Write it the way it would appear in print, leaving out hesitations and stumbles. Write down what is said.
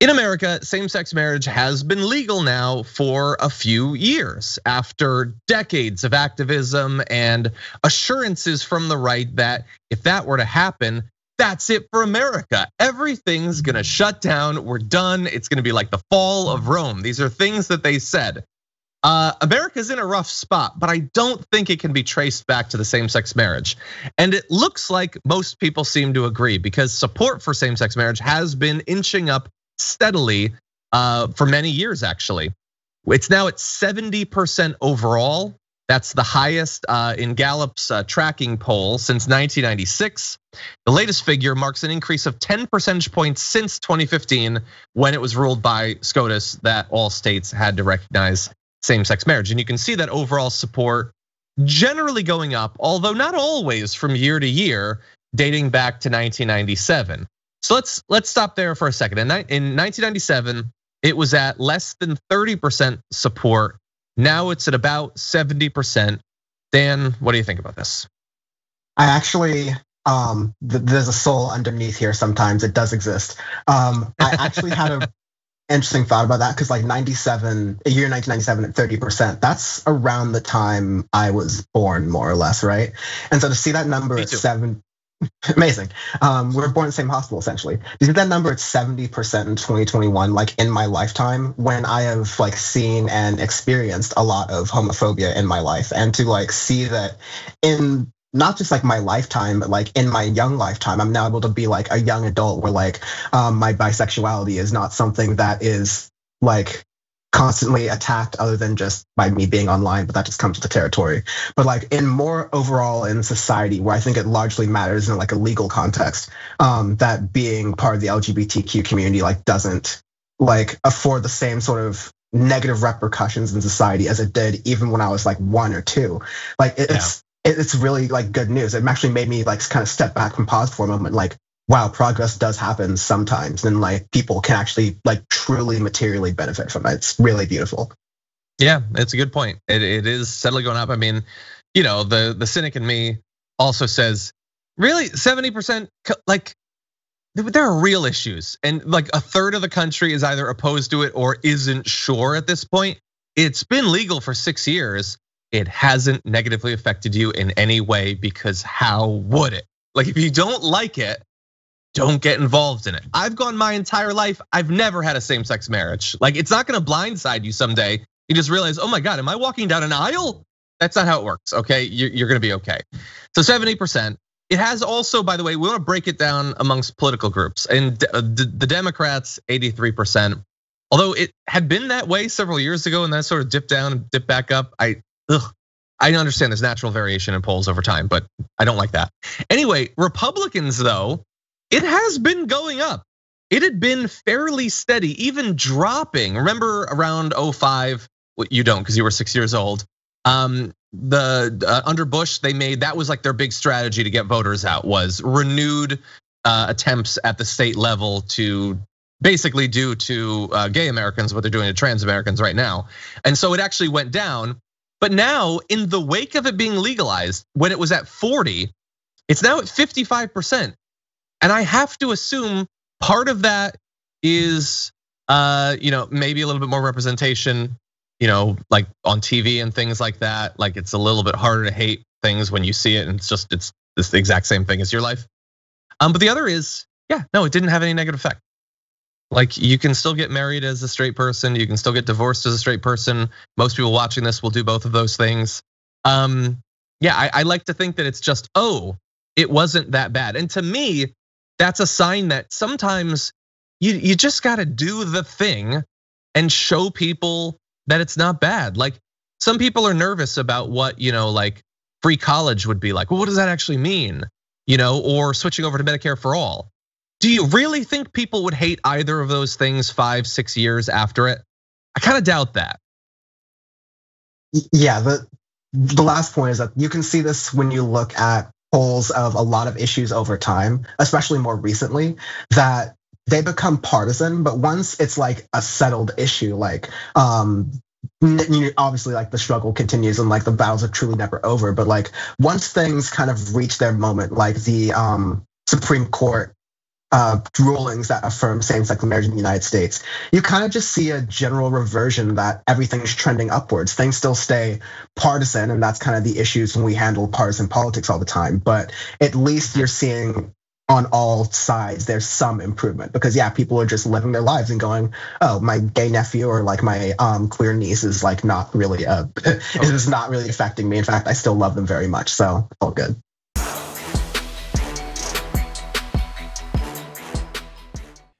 In America, same-sex marriage has been legal now for a few years after decades of activism and assurances from the right that if that were to happen, that's it for America. Everything's gonna shut down, we're done. It's gonna be like the fall of Rome. These are things that they said. America's in a rough spot, but I don't think it can be traced back to the same-sex marriage. And it looks like most people seem to agree because support for same-sex marriage has been inching up steadily for many years, actually. It's now at 70% overall. That's the highest in Gallup's tracking poll since 1996. The latest figure marks an increase of 10 percentage points since 2015, when it was ruled by SCOTUS that all states had to recognize same-sex marriage. And you can see that overall support generally going up, although not always from year to year, dating back to 1997. So let's stop there for a second. In 1997, it was at less than 30% support. Now it's at about 70%. Dan, what do you think about this? I actually, there's a soul underneath here sometimes, it does exist. I actually had a interesting thought about that, because like 1997 at 30%, that's around the time I was born, more or less, right? And so to see that number at 7, amazing. We're born in the same hospital, essentially. To see that number at 70% in 2021, like in my lifetime, when I have like seen and experienced a lot of homophobia in my life, and to like see that in not just like my lifetime, but like in my young lifetime, I'm now able to be like a young adult where like my bisexuality is not something that is like constantly attacked other than just by me being online, but that just comes with the territory. But like in more overall in society, where I think it largely matters in like a legal context, that being part of the LGBTQ community like doesn't like afford the same sort of negative repercussions in society as it did even when I was like 1 or 2. Like It's really like good news. It actually made me like kind of step back and pause for a moment. Like, wow, progress does happen sometimes, and like people can actually like truly materially benefit from it. It's really beautiful. Yeah, it's a good point. It is steadily going up. I mean, you know, the cynic in me also says, really 70%? Like, there are real issues, and like a third of the country is either opposed to it or isn't sure at this point. It's been legal for 6 years. It hasn't negatively affected you in any way, because how would it? Like, if you don't like it, don't get involved in it. I've gone my entire life, I've never had a same-sex marriage. Like, it's not gonna blindside you someday. You just realize, oh my God, am I walking down an aisle? That's not how it works, okay? You're gonna be okay. So 70%. It has also, by the way, we wanna break it down amongst political groups. And the Democrats, 83%. Although it had been that way several years ago, and then sort of dipped down and dipped back up. I understand there's natural variation in polls over time, but I don't like that. Anyway, Republicans though, it has been going up. It had been fairly steady, even dropping. Remember around 2005, well, you don't because you were 6 years old. Under Bush, they made, that was like their big strategy to get voters out, was renewed attempts at the state level to basically do to gay Americans what they're doing to trans Americans right now. And so it actually went down. But now, in the wake of it being legalized, when it was at 40, it's now at 55%. And I have to assume part of that is, you know, maybe a little bit more representation, you know, like on TV and things like that. Like, it's a little bit harder to hate things when you see it, and it's the exact same thing as your life. But the other is, yeah, no, it didn't have any negative effect. Like, you can still get married as a straight person. You can still get divorced as a straight person. Most people watching this will do both of those things. Yeah, I like to think that it's just, oh, it wasn't that bad. And to me, that's a sign that sometimes you just gotta do the thing and show people that it's not bad. Like, some people are nervous about what, you know, like free college would be like. Well, what does that actually mean? You know, or switching over to Medicare for all. Do you really think people would hate either of those things 5-6 years after it? I kind of doubt that. Yeah, the last point is that you can see this when you look at polls of a lot of issues over time, especially more recently, that they become partisan, but once it's like a settled issue, like obviously like the struggle continues and like the battles are truly never over, but like once things kind of reach their moment, like the Supreme Court rulings that affirm same-sex marriage in the United States, you kind of just see a general reversion that everything's trending upwards. Things still stay partisan, and that's kind of the issues when we handle partisan politics all the time. But at least you're seeing on all sides there's some improvement, because yeah, people are just living their lives and going, oh, my gay nephew or like my queer niece is like not really it is not really affecting me. In fact, I still love them very much, so all good.